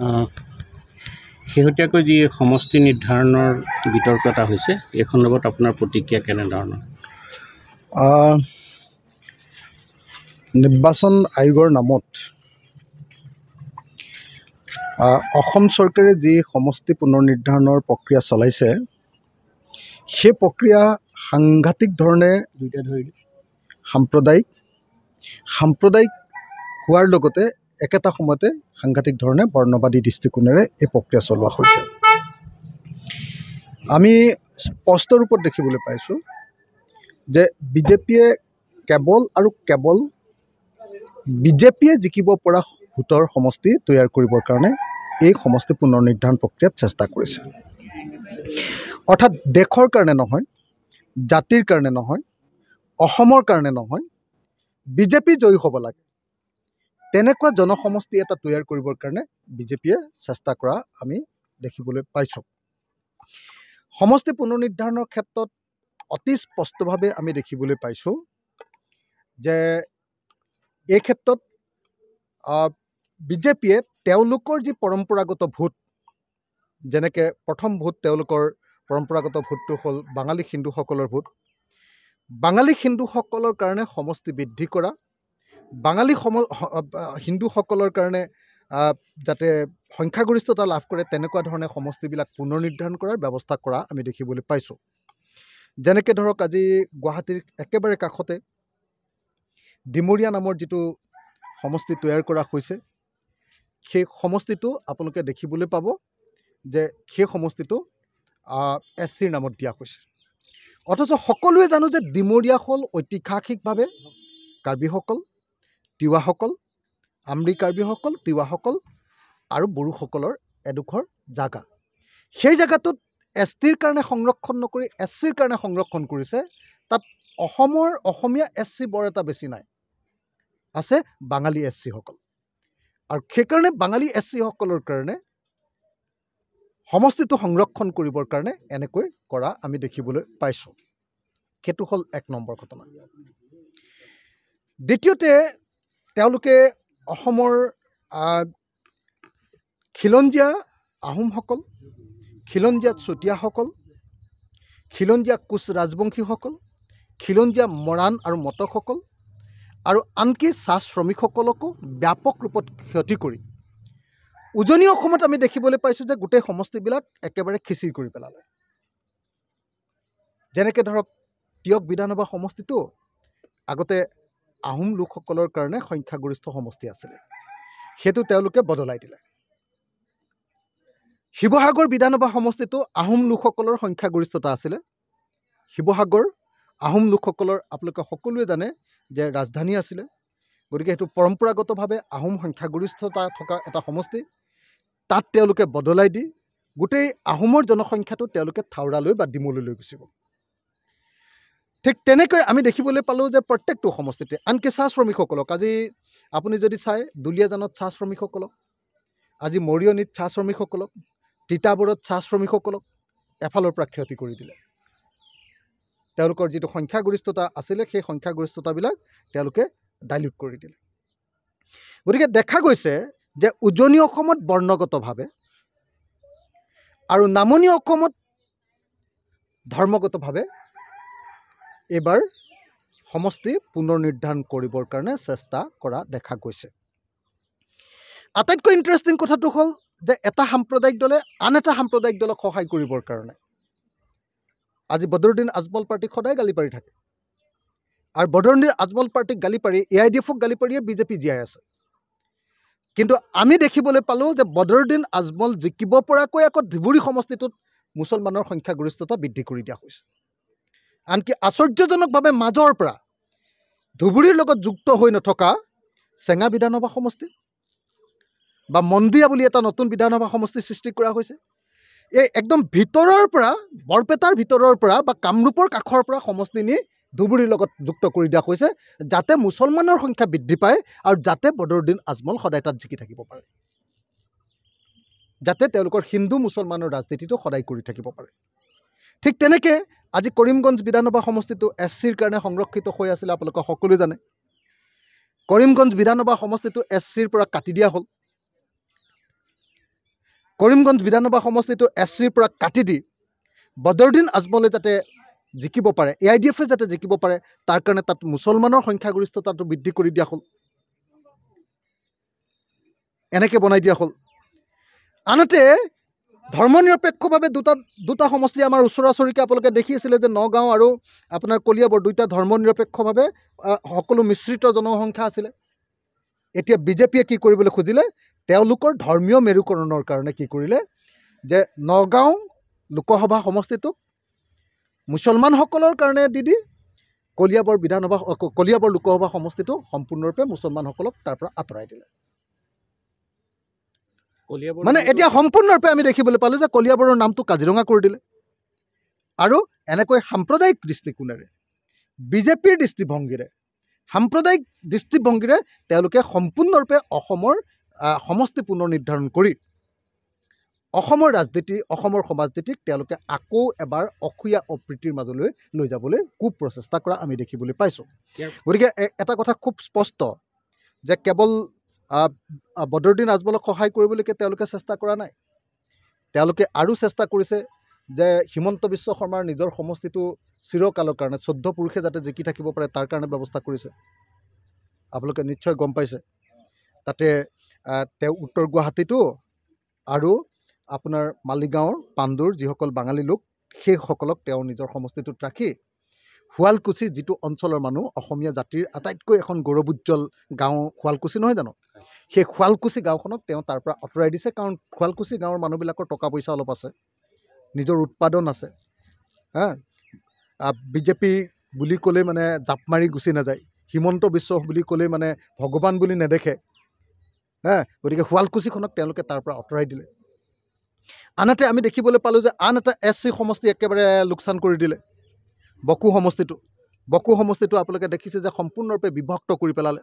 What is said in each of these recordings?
शेहतियाको जी समष्टि निर्धारणर वितर्क এটা হৈছে এই খণ্ডত আপোনাৰ প্ৰতিক্ৰিয়া কেনে ধৰণৰ নিৰ্বাচন আয়োগৰ নামত অসম চৰকাৰে যি সমষ্টি পুনৰ নিৰ্ধাৰণৰ প্ৰক্ৰিয়া চলাইছে সেই প্ৰক্ৰিয়া সাংঘাতিক ধৰণে দুইটা ধৰিলে সাম্প্ৰদায়িক হোৱাৰ লগতে एकेटा समयते सांघातिक धरणे वर्णवादी दृष्टिकोणेरे ए प्रक्रिया चलोवा होइसे आमी स्पष्ट रूपत देखिबोले पाइछु जे बीजेपीए केवल आरो केवल बीजेपीए जिकिब परा हुतर समष्टि तैयार करिबर कारणे ए समष्टि पुनर्निर्धारण प्रक्रिया चेष्टा करिसे अर्थात देखर कारणे নহয় জাতিৰ कारणे নহয় অসমৰ कारणे নহয় बीजेपी জয় হ'ব লাগে तेनेकुवा जनसमष्टि एटा तैयार करिबर कारणे बीजेपीए चेष्टा करा आमी देखिबोले पाइछौ समष्टि पुनर्निर्धारणर क्षेत्रत अति स्पष्टभावे आमी देखिबोले पाइछौ जे ए क्षेत्रत बीजेपीए तेलुकर जी परम्परागत भोट जेनेके प्रथम भोट तेलुकर परम्परागत भोटटु हल बांगाली हिंदू सकলৰ भोट बांगाली हिंदू सकলৰ कारणे समष्टि बृद्धि करा बांगाली हिंदू सकলৰ কাৰণে যাতে সংখ্যাগৰিষ্ঠতা লাভ কৰে তেনেকুৱা ধৰণে সমষ্টিবিলাক পুনৰ নিৰ্ধাৰণ কৰাৰ ব্যৱস্থা কৰা আমি দেখিবলৈ পাইছো যেনেকৈ ধৰক আজি গুৱাহাটীৰ একেবাৰে কাখতে ডিমৰিয়া নামৰ যেটো সমষ্টি তৈয়াৰ কৰা হৈছে সেই সমষ্টিটো আপোনালোকে দেখিবলৈ পাব যে সেই সমষ্টিটো এছচিৰ নামত দিয়া হৈছে অথচ সকলোৱে জানো যে ডিমৰিয়া হল ঐতিহাসিকভাৱে কাৰ্বিসকল তিৱাসকল আমৰি কাৰ্বিসকল তিৱাসকল আৰু বড়োসকলৰ এডোখৰ জায়গা সেই জায়গাটোত এছটিৰ কাৰণে সংৰক্ষণ নকৰি এছচিৰ কাৰণে সংৰক্ষণ কৰিছে তাত অসমৰ অসমীয়া এছচি বৰ এটা বেছি নাই আছে বাঙালী এছচি সকল আৰু সেই কাৰণে বাঙালী এছচি সকলৰ কাৰণে সমষ্টিটো সংৰক্ষণ কৰিবৰ কাৰণে এনেকৈ কৰা আমি দেখিবলৈ পাইছো কেতু হল এক নম্বৰ ঘটনা দ্বিতীয়তে তেওলোকে অসমৰ খিলঞ্জীয়া আহোমসকল খিলঞ্জীয়া চুতীয়াসকল খিলঞ্জীয়া কোচ ৰাজবংশীসকল খিলঞ্জীয়া মৰাণ আৰু মটকসকল আৰু আনকি চাহ শ্ৰমিকসকলকো ব্যাপক ৰূপত ক্ষতি কৰি উজনি অসমত আমি দেখিবলৈ পাইছো যে গোটেই সমষ্টিবিলাক একেবাৰে খিচিৰি কৰি পেলালে যেনেকৈ ধৰক টিয়ক বিধানসভা সমষ্টিটো আগতে আহোম লোকসকলৰ কাৰণে সংখ্যাগৰিষ্ঠ সমষ্টি আছিল হেতু তেওলোকে বদলাই দিলে শিৱসাগৰ বিধানসভা সমষ্টিটো আহোম লোকসকলৰ সংখ্যাগৰিষ্ঠতা আছিল শিৱসাগৰ আহোম লোকসকলৰ আপোনালোকে সকলোৱে জানে যে ৰাজধানী আছিল গতিকে হেতু পৰম্পৰাগতভাৱে আহোম সংখ্যাগৰিষ্ঠতা থকা এটা সমষ্টি তাত তেওলোকে বদলাই দি গোটেই আহোমৰ জনসংখ্যাটো তেওলোকে থাউৰালৈ বা ডিমলৈ লৈ গৈছিল ঠিক তেনেকৈ আমি দেখিবলৈ পালো যে প্ৰত্যেকটো সমষ্টিতে আনকি চাহ শ্ৰমিকসকলক আজি আপুনি যদি চাই দুলিয়াজানত চাহ শ্ৰমিকসকলক আজি মৰিয়নিত চাহ শ্ৰমিকসকলক তিতাবৰত চাহ শ্ৰমিকসকলক এফালৰ পৰা ক্ষতি কৰি দিলে তেওঁলোকৰ যেটো সংখ্যাগৰিষ্ঠতা আছিল সেই সংখ্যাগৰিষ্ঠতাবিলাক তেওঁলোকে ডাইলুট কৰি দিলে গতিকে দেখা গৈছে যে উজনি অসমত বৰ্ণগতভাৱে আৰু নামনি অসমত ধৰ্মগতভাৱে एबार समष्टि पुनर्निर्धारण करिबर कारणे चेष्टा करा देखा गैसे आटाइतको इन्टारेस्टिंग कथाटो हल जे एटा साम्प्रदायिक दले आन एटा साम्प्रदायिक दलक सहाय करिबर कारणे आज बदरुद्दीन आजमल पार्टी खदाय गाली पारि थाके आर बदरुद्दीन आजमल पार्टी गाली पारि एआईडीएफक गाली पारिए बीजेपी जियाय आछे किन्तु आमी देखिबोले पालो जे बदरुद्दीन आजमल जिकिब पराकै आक धुबुरी समष्टितुत मुसलमानर संख्यागरिष्ठता बृद्धि करि दिया होइसे আনকি আশ্চৰ্যজনকভাৱে মাজৰ পৰা ধুবুৰীৰ লগত যুক্ত হৈ নথকা চেঙা বিধানসভা সমষ্টি বা মন্দিয়া বুলি এটা নতুন বিধানসভা সমষ্টি সৃষ্টি কৰা হৈছে এই একদম ভিতৰৰ পৰা বৰপেটাৰ ভিতৰৰ পৰা বা কামৰূপৰ কাখৰ পৰা সমষ্টি নি ধুবুৰীৰ লগত যুক্ত কৰি দিয়া হৈছে যাতে মুছলমানৰ সংখ্যা বৃদ্ধি পায় আৰু যাতে বদৰুদ্দিন আজমল সদায় তাত জিকি থাকিব পাৰে যাতে তেওঁলোকৰ হিন্দু মুছলমানৰ ৰাজনীতিটো সদায় কৰি থাকিব পাৰে ঠিক তেনেকৈ আজি কৰিমগঞ্জ বিধানসভা সমষ্টিটো এছচিৰ কাৰণে সংৰক্ষিত হৈ আছিল আপোনালোকে সকলোৱে জানে কৰিমগঞ্জ বিধানসভা সমষ্টিটো এছচিৰ পৰা কাটি দিয়া হল करीमगंज विधानसभा समष्टितो एससी पर काटी दी बदरुद्दीन आजमले जाते जिकिब पारे AIDF जाते जिकिब पारे तार कारणे तत मुसलमानर संख्यागरिष्ठता बृद्धि करि दिया हल एनेके बनाई दिया हल। आनते धर्मनिरपेक्षभावे दुटा दुटा समष्टि आमार ओसरासरिके आपलके देखि आछिले जे नगाँव आरो आपनार कलियाबर दुटा धर्मनिरपेक्षभावे सकलो मिश्रित जनसंख्या आछिले। एतिया बीजेपीए कि करिबले खोजिले তেওलोकर धर्मीय मेरुकरणर कारणे कि करिले जे नगाँव लोकसभा समष्टितुक मुसलमानসকলৰ কাৰণে দিদি কলিয়াবৰ বিধানসভা কলিয়াবৰ লোকসভা সমষ্টিটো সম্পূৰ্ণৰূপে মুছলমানসকলক তাৰ পৰা আঁতৰাই দিলে। কলিয়াবৰ মানে এতিয়া সম্পূৰ্ণৰূপে আমি দেখিবলৈ পালো যে কলিয়াবৰৰ নামটো কাজিৰঙা কৰি দিলে আৰু এনেকৈ সাম্প্ৰদায়িক দৃষ্টিকোণেৰে বিজেপিৰ দৃষ্টিভংগীৰে সাম্প্ৰদায়িক দৃষ্টিভংগীৰে তেওঁলোকে সম্পূৰ্ণৰূপে অসমৰ সমষ্টি পুনৰ নিৰ্ধাৰণ কৰি अखोमर राजनीति अखोमर समाजनीतिक आको एबार अखुया अप्रीतिर माजले लई जाबले खूब प्रचेष्टा करा आमी देखिबले पाइछो। गतिके एटा कथा खूब स्पष्ट जे केवल बदरुद्दीन आजमलक सहाय करिबलेके तेलुके चेष्टा करा नाइ, तेलुके आरो चेष्टा करिसे जे हिमंत विश्व शर्मार निजर समष्टितो चिरकाলৰ কাৰণে शुद्ध पुरुषे जाते जिकी থাকিব পাৰে তাৰ কাৰণে ব্যৱস্থা কৰিছে। আপোনালোকে নিশ্চয় গম পাইছে তাতে তেওঁ উত্তৰ গুৱাহাটীটো আৰু आपनर मालिगाँवर पांडुर जिसकल बांगाली लोक सैसक निजर समष्टित राखी शुवालकुची जी अंचल मानुह जातिर आटाइतक एन गौरवोज्ज्वल गाँव शुवालकुची नहय जानो, सै शुवालकुची गाँवखनक तारपरा अतराइ दिसे कारण शुवालकुची गाँवर मानुहबिलाकर टका पैसा अलप आछे निजर उत्पादन आछे। हाँ बीजेपी बुली कले माने जाप मारि गुचि नाजाय, हिमंत विश्व बुली कले माने भगवान बुली नेदेखे। हाँ गतिके शुवालकुचीखनक तारपरा अतराइ दिले। आनते आमी देखिबले पालो जे आन एटा एससी समष्टि एकेबारे लोकसान करि दिले। बकु समष्टिटो आपलके देखिसे जे सम्पूर्णरूपे विभक्त करि पेलाले।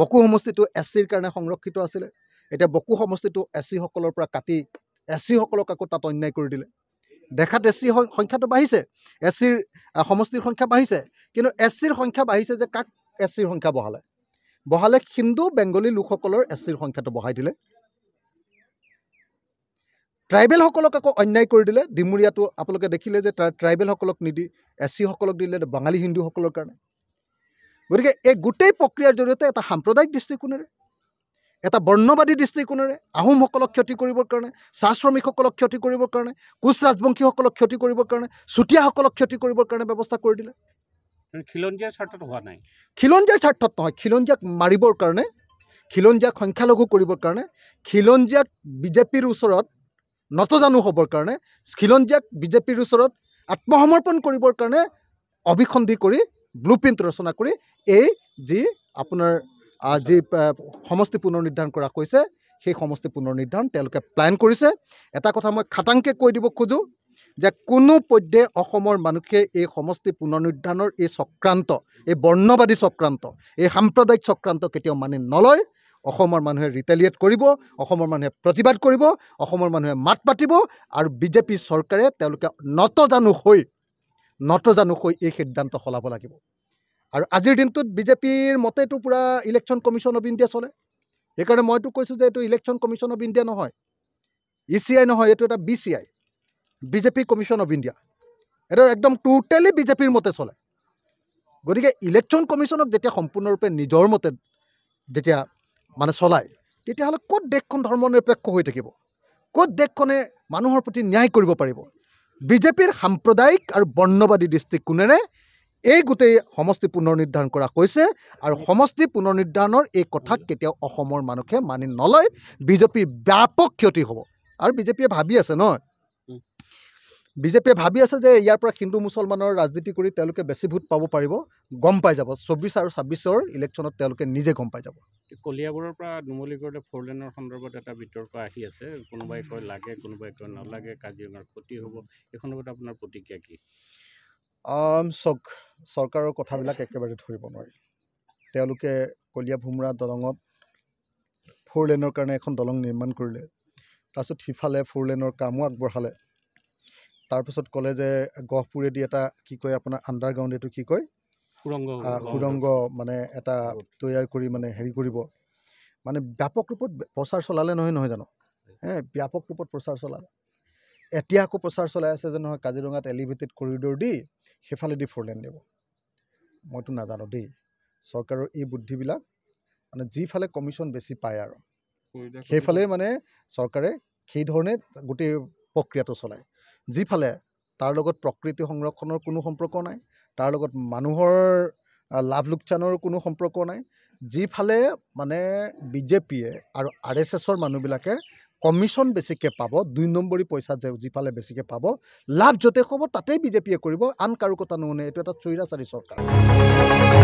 बकु समष्टिटो एससीर कारणे संरक्षित आছিলে, एटा बकु समष्टिटो एससी हकলৰ পৰা काटी एससी हकलक আকৌ তাত অন্যায় কৰি দিলে। দেখাত এসসি সংখ্যাটো বাঢ়িছে, এসসিৰ সমষ্টিৰ সংখ্যা বাঢ়িছে, কিন্তু এসসিৰ সংখ্যা বাঢ়িছে যে কাক এসসিৰ সংখ্যা বহালে হিন্দু বেংগলী লোকসকলৰ এসসিৰ সংখ্যাটো বহাই দিলে। ट्राइबल हकलक आको अन्याय कर दिले, डिमुरिया तो आपलोगे देखिले जे ट्राइबल हकलक निदी एससी हकलक दिले बांगाली हिंदू हकलर कारण। गतिके एक गोटेई प्रक्रियार जरियते एटा साम्प्रदायिक दृष्टिकोणेरे एटा वर्णवादी दृष्टिकोणेरे आहूम हकलक क्षति करिबर कारणे, चाह श्रमिक हकलक क्षति करिबर कारणे, कुश राजवंशी हकलक क्षति करिबर कारणे, सुटिया हकलक क्षति करिबर कारणे व्यवस्था कर दिले। खिलंजियार स्वार्थत होआ नाइ, खिलंजियार स्वार्थत নহয়, खिलंजियाक मारिबर कारणे, खिलंजियाक संख्यालघु करिबर कारणे, खिलंजियाक बीजेपीर ओसरत नतजानु हबर कारण, खिलंजियाक बीजेपीर ओसरत आत्मसमर्पण करिबर कारणे अभिखंडी करी ब्लूप्रिंट रचना करी जी आपनर जी समष्टि पुनर्निर्धारण करा कैसे सेई समष्टि पुनर्निर्धारण तेलके प्लान करिसे। एटा कथा मैं खाटांके কৈ দিব खोजो जे कोनो पद्ये असমৰ मानुखे এই সমষ্টি পুনৰ্নিৰ্ধাৰণৰ এই চক্ৰান্ত, এই বৰ্ণবাদী চক্ৰান্ত, এই সাম্প্ৰদায়িক চক্ৰান্ত কেতিয়াও মানি নলয়। অসমৰ মানুহে ৰিটেলিয়েট কৰিব, অসমৰ মানুহে প্ৰতিবাদ কৰিব, অসমৰ মানুহে মাত পাতিব আৰু বিজেপি চৰকাৰে তেওঁলোকে নতজানু হৈ এই সিদ্ধান্ত সলাব লাগিব। আৰু আজিৰ দিনটোত বিজেপিৰ মতেটো পুৰা ইলেকশ্যন কমিশ্যন অফ ইণ্ডিয়া চলে, সেইকাৰণে মইতো কৈছোঁ যে এইটো ইলেকশ্যন কমিশ্যন অফ ইণ্ডিয়া নহয়, ECI নহয়, এইটো এটা BCI BJP commission of India, এইটো একদম টোটেলি বিজেপিৰ মতে চলে। গতিকে ইলেকশ্যন কমিশ্যনক যেতিয়া সম্পূৰ্ণৰূপে নিজৰ মতে যেতিয়া माने चलाय तेतियाह'ले कत देशखन धर्मनिरपेक्ष হৈ থাকিব, कत देशखने মানুহৰ প্ৰতি ন্যায় কৰিব পাৰিব। বিজেপিৰ সাম্প্ৰদায়িক আৰু বৰ্ণবাদী দৃষ্টিকোণেৰে এই গোটেই সমষ্টি পুনৰ্নিৰ্ধাৰণ কৰা কৈছে আৰু সমষ্টি পুনৰ্নিৰ্ধাৰণৰ এই কথা কেতিয়াও অসমৰ মানুহে মানি নলয়। বিজেপিৰ ব্যাপক ক্ষতি হ'ব আৰু বিজেপিয়ে ভাবি আছে ন, বিজেপিয়ে ভাবি আছে যে ইয়াৰ পৰা হিন্দু মুছলমানৰ ৰাজনীতি কৰি তেওঁলোকে বেছি ভোট পাব পাৰিব। গম পাই যাব 24 আৰু 26 ৰ ইলেকশ্যনত তেওঁলোকে নিজে গম পাই যাব। কলিয়াবৰৰ পৰা নুমলীগড়লৈ ফ'ৰ লেনৰ সন্দৰ্ভত এটা বিতৰ্ক আহি আছে, কোনোবাই কয় লাগে, কোনোবাই কয় নালাগে, কাজিৰঙাৰ ক্ষতি হ'ব। এই সন্দৰ্ভত আপোনাৰ প্ৰতিক্ৰিয়া কি? চক চৰকাৰৰ কথাবিলাক একেবাৰে ধৰিব নোৱাৰি। তেওঁলোকে কলিয়া ভুমৰা দলঙত ফ'ৰ লেনৰ কাৰণে এখন দলং নিৰ্মাণ কৰিলে, তাৰপিছত সিফালে ফ'ৰ লেনৰ কামো আগবঢ়ালে, तारपत कले गहपुरे कि कह अपना आंडारग्राउंड ये कि कह सुरंग मानने तैयार मानने हेरी मानने व्यापक रूप प्रचार चलाले नहय जानो व्यापक रूप प्रचार चलाल एतिया आको प्रचार चलाई आछे जेन काजिरंगात एलिवेटेड करिडर दी हेफालेदी फोर लेन देब मैं तो नाजानो देई सरकारों ये बुद्धिबिलाक माने जिफाले कमिशन बेसि पाय आरो हेफाले माने सरकारे खै धरने गोटे प्रक्रिया चलाय जिफाले तार लगत प्रकृति संरक्षणर कोनो सम्पर्क नाय तार लगत मानुहर लाभ लोकसानर कोनो सम्पर्क नाय जिफाले माने बीजेपी आरो आरएसएसर मानुबिलाके कमिशन बेसिके पा दुई नम्बरी पैसा जिफाले बेसिके पा लाभ जते हम ताते बीजेपीए आन कारो कथा नुने चैराचारी सरकार।